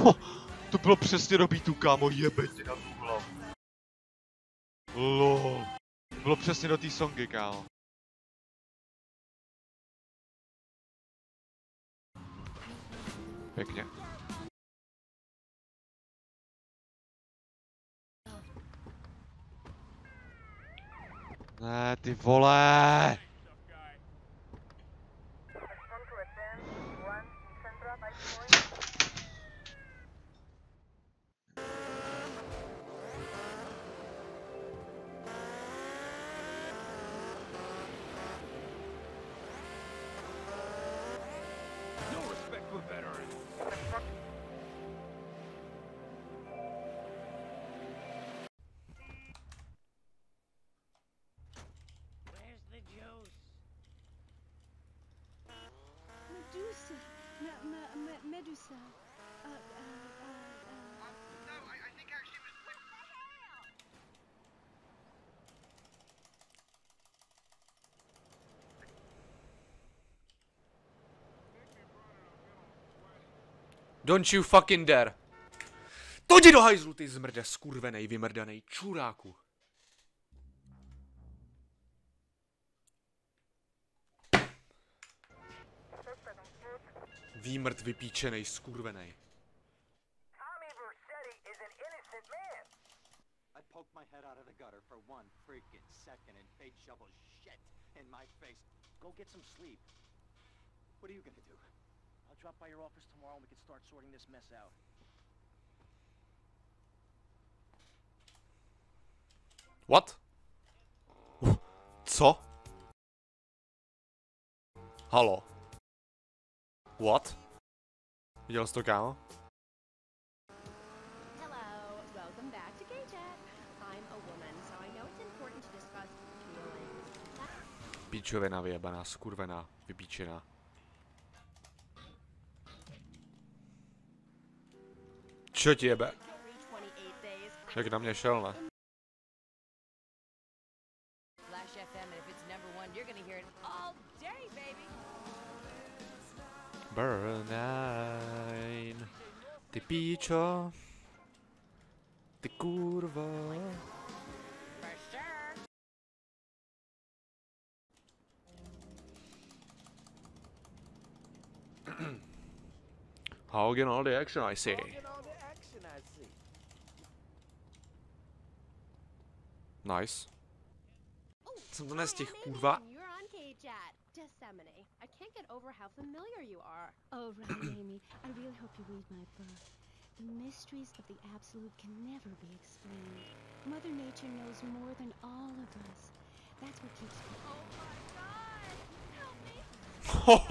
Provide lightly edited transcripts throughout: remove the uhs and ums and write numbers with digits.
Ho, to bylo přesně do beatu, kámo, jebeď na tu hlavu. LOL. Bylo přesně do té songy, kámo. Pěkně. Ne, ty vole! Medusa. No, I think actually was like, what the hell? Don't you fucking dare. To jdi do hajzlu, ty zmrde, skurvenej, vymrdanej čuráku. Výmrt vypíčenej, skurvenej. What? Co? Halo? What? Viděl jsi to, kámo? Píčovina vyjebaná, skurvená, vypíčená. Čo ti jebe? Jak na mě šel, ne? Burn. Ty píčo, ty kurvo. Hogging all the action I see. Nice. Jsem to nestihl, kurva. Just Samony, I can't get over how familiar you are. Oh, right, Amy. I really hope you read my book. The mysteries of the absolute can never be explained. Mother Nature knows more than all of us. That's what keeps me. Oh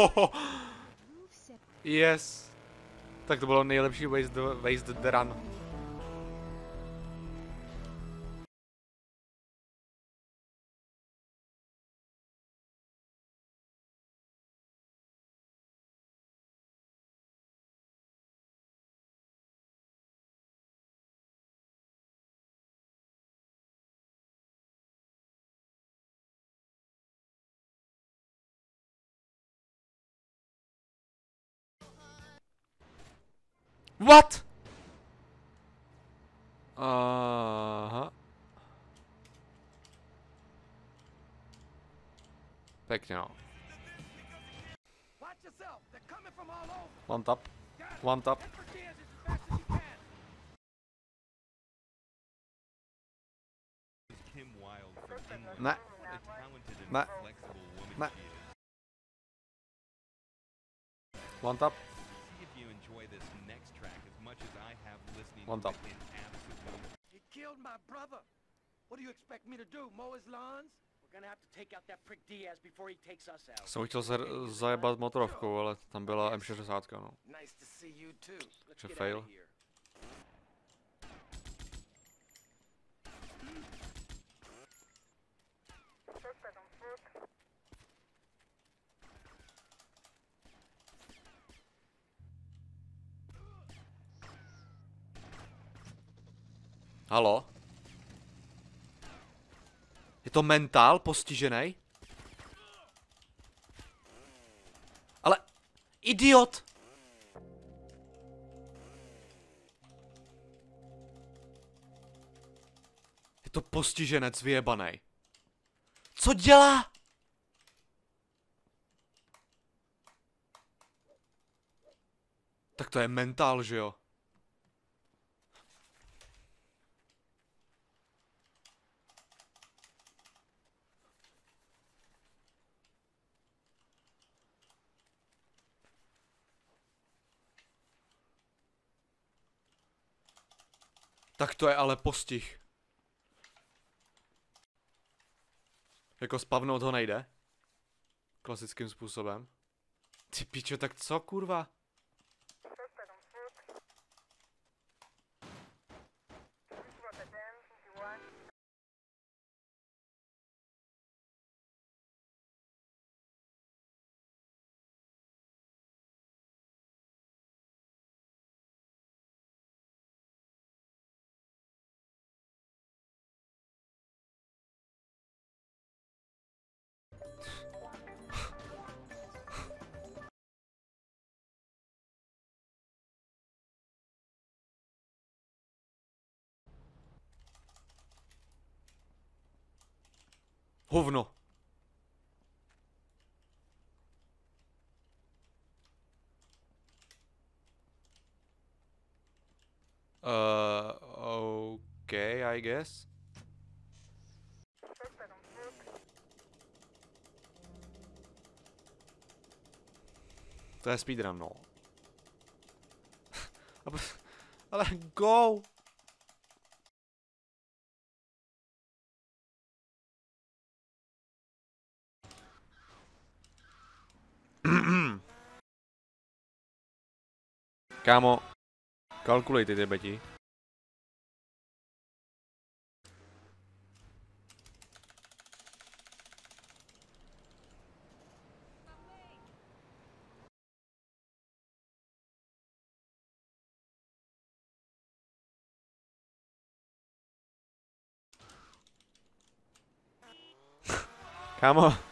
my God! Help me! Yes. Tak to bylo nejlepší waste the run. What? Aha. Pěkně. One tap. One tap. Ne. Ne. Ne. One tap. One tap. You killed my brother. What do you expect me to do? Mow his lawns? We're gonna have to take out that prick Diaz before he takes us out. Jsem chtěl zajebat motorovkou, ale tam byla M60, no. Nice to see you too. Let's get out of here. Halo? Je to mentál postižený? Ale idiot! Je to postiženec vyjebanej. Co dělá? Tak to je mentál, že jo? Tak to je ale postih. Jako spavnout ho nejde? Klasickým způsobem. Ty pičo, tak co kurva? Hovno. Okay, I guess. To je speedrun, no. Ale go! Kámo, kalkulejte ty beti. Kámo.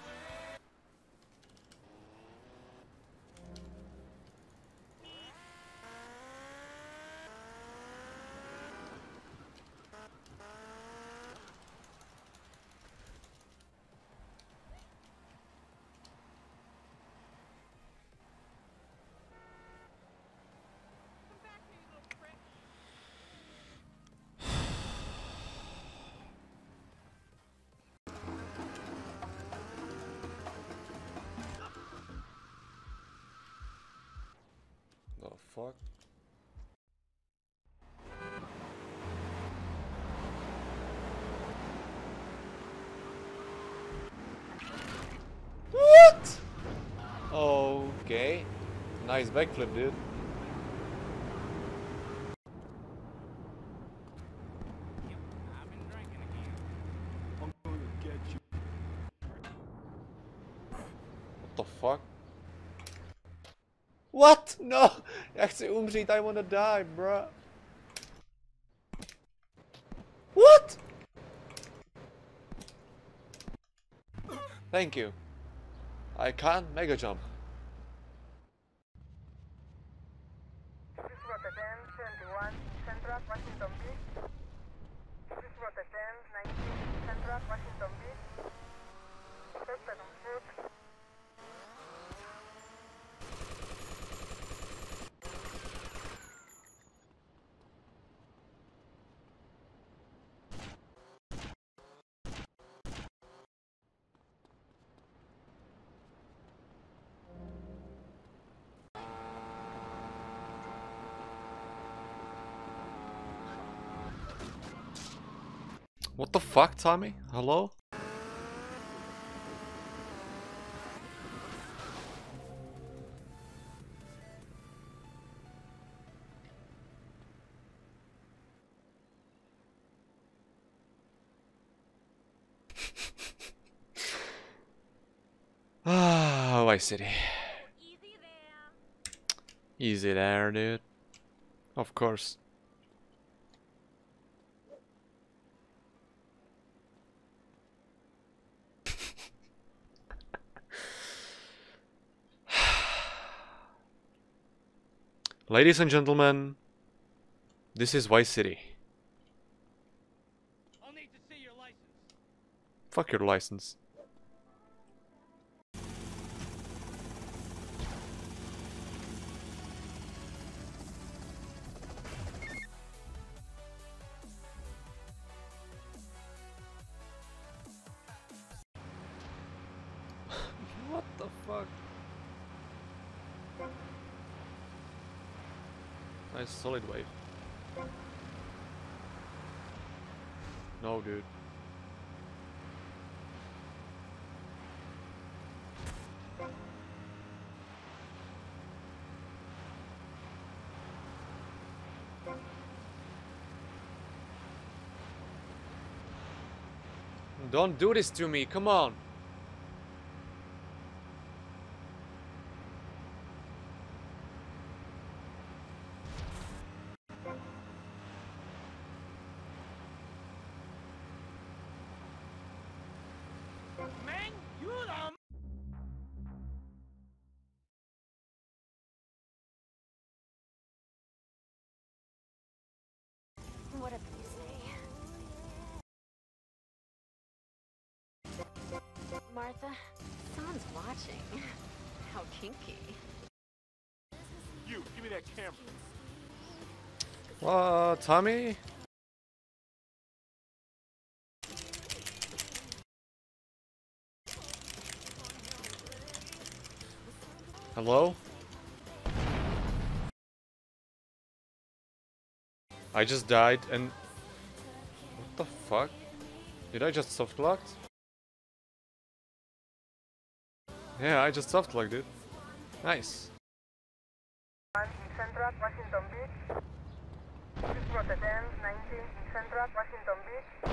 Fuck. What? Okay. Nice backflip, dude. I'm gonna get you. What the fuck? What? No! Já chci umřít, I wanna die, bro. What? Thank you. I can't mega jump. This is Rotterdam 71, Central Washington Beach. This is Rotterdam 19, Central Washington Beach. What the fuck, Tommy? Hello? Ah, Vice City. Easy there, dude. Of course. Ladies and gentlemen, this is Vice City. On need to see your license. Fuck your license. What the fuck? Nice solid wave. No, dude. Don't do this to me, come on. Martha, someone's watching. How kinky. You, give me that camera. Tommy? Hello? I just died and... What the fuck? Did I just softlocked? Yeah, I just softlocked it. Nice. Central Washington Beach. Rotterdam 19 in Central Washington Beach.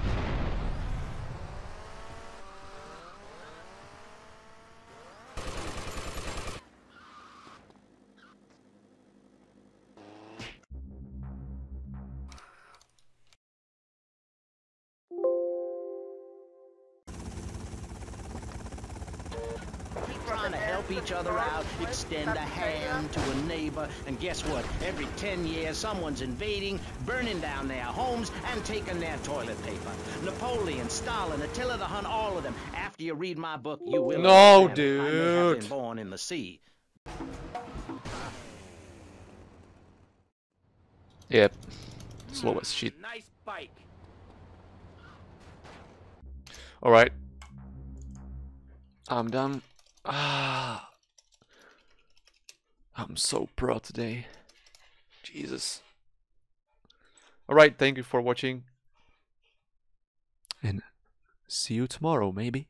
Trying to help each other out, extend a hand to a neighbor, and guess what? Every 10 years, someone's invading, burning down their homes, and taking their toilet paper. Napoleon, Stalin, Attila the Hun, all of them. After you read my book, you will. No, dude. I may have been born in the sea. Yep. Slow as shit. Nice bike. All right. I'm done. Ah, I'm so proud today. Jesus. Alright, thank you for watching. And see you tomorrow, maybe.